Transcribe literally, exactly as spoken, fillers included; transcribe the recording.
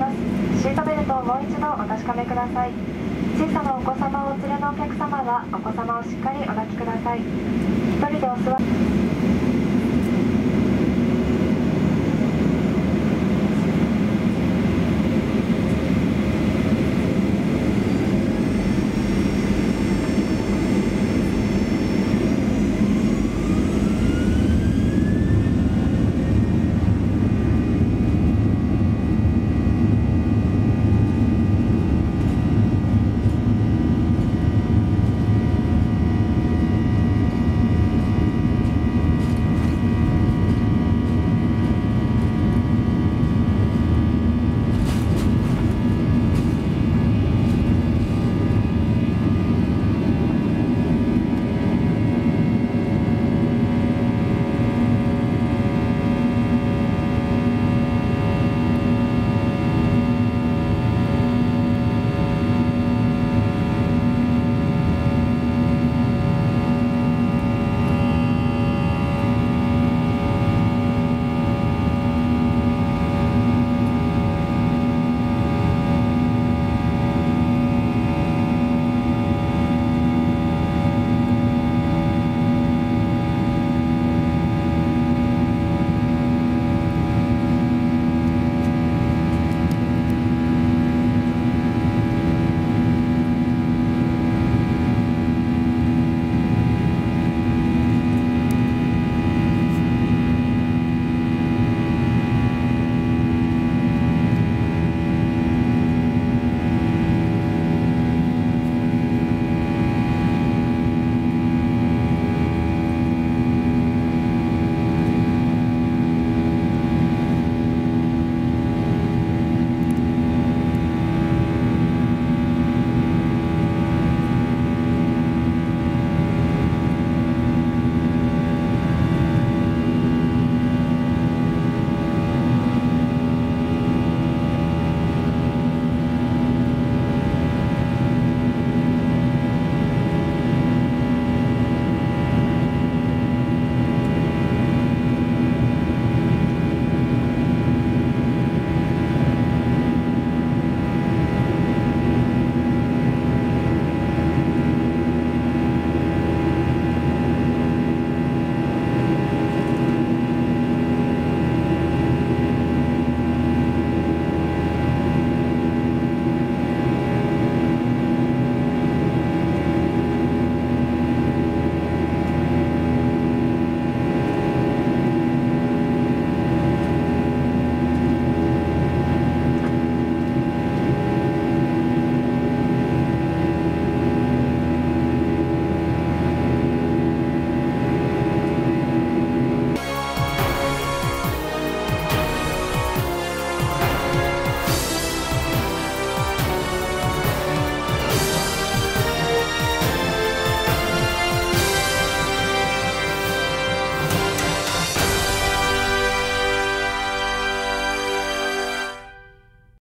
ます。シートベルトをもう一度お確かめください。小さなお子様をお連れのお客様はお子様をしっかりお抱きください。一人でお座り